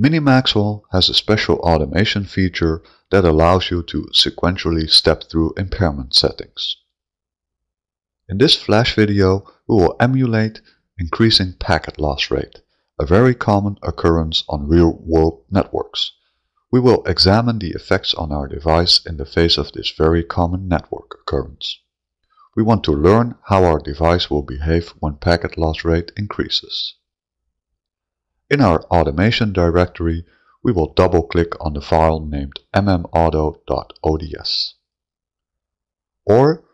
Mini Maxwell has a special automation feature that allows you to sequentially step through impairment settings. In this flash video, we will emulate increasing packet loss rate, a very common occurrence on real-world networks. We will examine the effects on our device in the face of this very common network occurrence. We want to learn how our device will behave when packet loss rate increases. In our automation directory, we will double-click on the file named mmauto.ods. Or,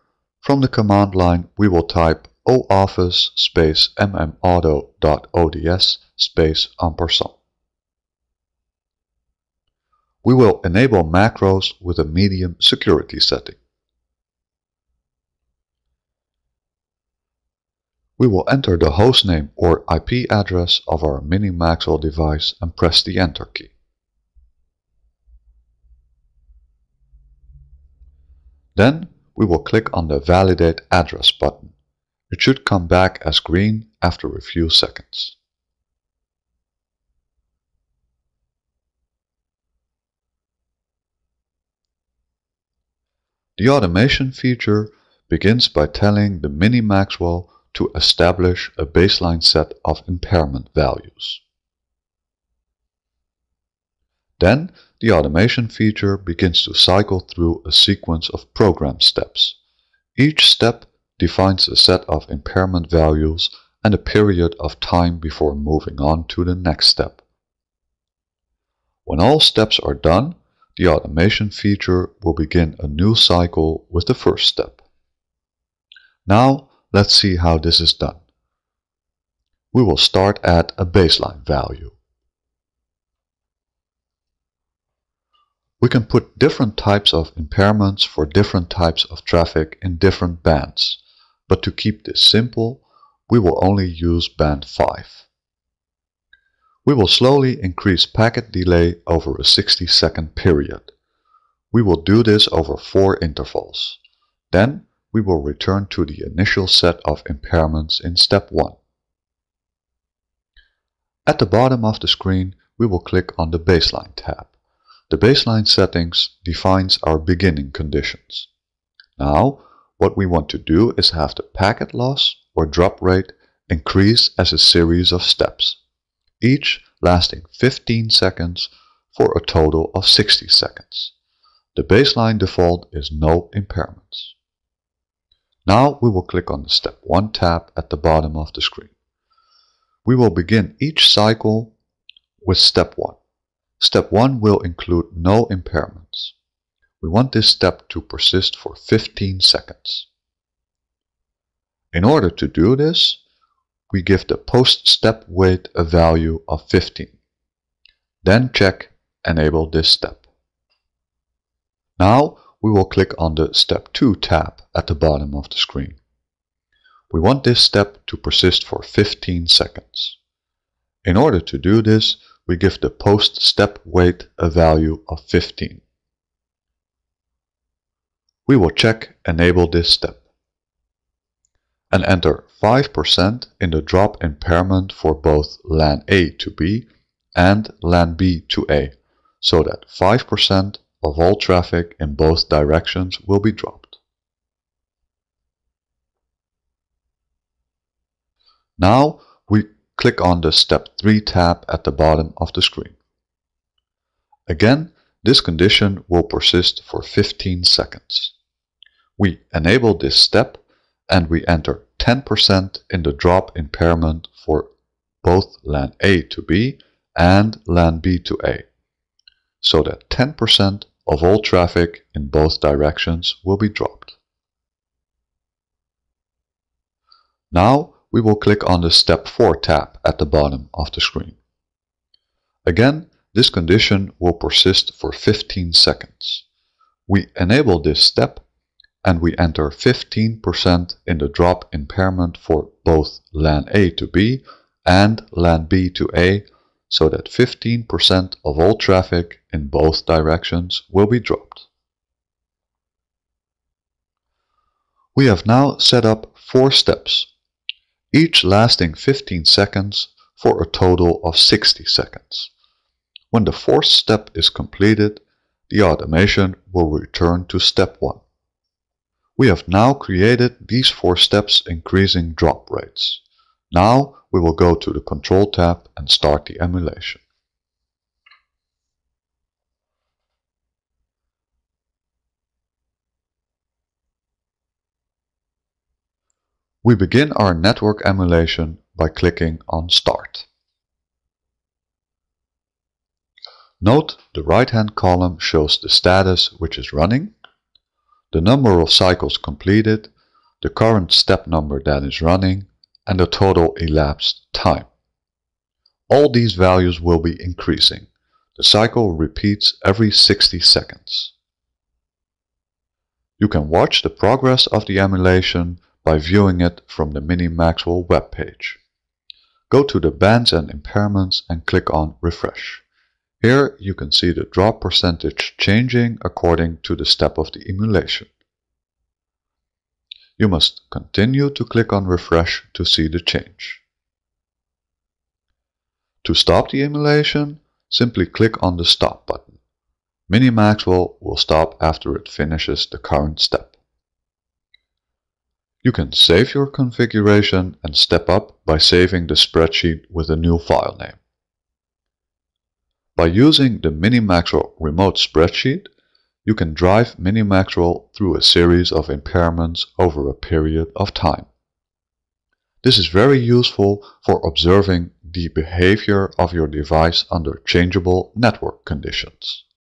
from the command line, we will type ooffice space mmauto.ods space &. We will enable macros with a medium security setting. We will enter the hostname or IP address of our Mini Maxwell device and press the Enter key. Then we will click on the Validate Address button. It should come back as green after a few seconds. The automation feature begins by telling the Mini Maxwell to establish a baseline set of impairment values. Then the automation feature begins to cycle through a sequence of program steps. Each step defines a set of impairment values and a period of time before moving on to the next step. When all steps are done, the automation feature will begin a new cycle with the first step. Now, let's see how this is done. We will start at a baseline value. We can put different types of impairments for different types of traffic in different bands, but to keep this simple, we will only use band 5. We will slowly increase packet delay over a 60-second period. We will do this over 4 intervals. Then, we will return to the initial set of impairments in step 1. At the bottom of the screen, we will click on the Baseline tab. The baseline settings defines our beginning conditions. Now, what we want to do is have the packet loss or drop rate increase as a series of steps, each lasting 15 seconds for a total of 60 seconds. The baseline default is no impairments. Now we will click on the Step 1 tab at the bottom of the screen. We will begin each cycle with Step 1. Step 1 will include no impairments. We want this step to persist for 15 seconds. In order to do this, we give the post-step wait a value of 15. Then check Enable this step. Now we will click on the Step 2 tab at the bottom of the screen. We want this step to persist for 15 seconds. In order to do this, we give the post-step wait a value of 15. We will check Enable this step and enter 5% in the drop impairment for both LAN A to B and LAN B to A, so that 5% of all traffic in both directions will be dropped. Now we click on the Step 3 tab at the bottom of the screen. Again, this condition will persist for 15 seconds. We enable this step and we enter 10% in the drop impairment for both LAN A to B and LAN B to A, so that 10% of all traffic in both directions will be dropped. Now we will click on the Step 4 tab at the bottom of the screen. Again, this condition will persist for 15 seconds. We enable this step and we enter 15% in the drop impairment for both LAN A to B and LAN B to A, so that 15% of all traffic in both directions will be dropped. We have now set up 4 steps, each lasting 15 seconds for a total of 60 seconds. When the fourth step is completed, the automation will return to step 1. We have now created these 4 steps increasing drop rates. Now we will go to the Control tab and start the emulation. We begin our network emulation by clicking on Start. Note the right-hand column shows the status which is running, the number of cycles completed, the current step number that is running, and the total elapsed time. All these values will be increasing. The cycle repeats every 60 seconds. You can watch the progress of the emulation by viewing it from the Mini Maxwell webpage. Go to the Bands and Impairments and click on Refresh. Here you can see the drop percentage changing according to the step of the emulation. You must continue to click on Refresh to see the change. To stop the emulation, simply click on the Stop button. Mini Maxwell will stop after it finishes the current step. You can save your configuration and step up by saving the spreadsheet with a new file name. By using the Mini Maxwell remote spreadsheet, you can drive Mini Maxwell through a series of impairments over a period of time. This is very useful for observing the behavior of your device under changeable network conditions.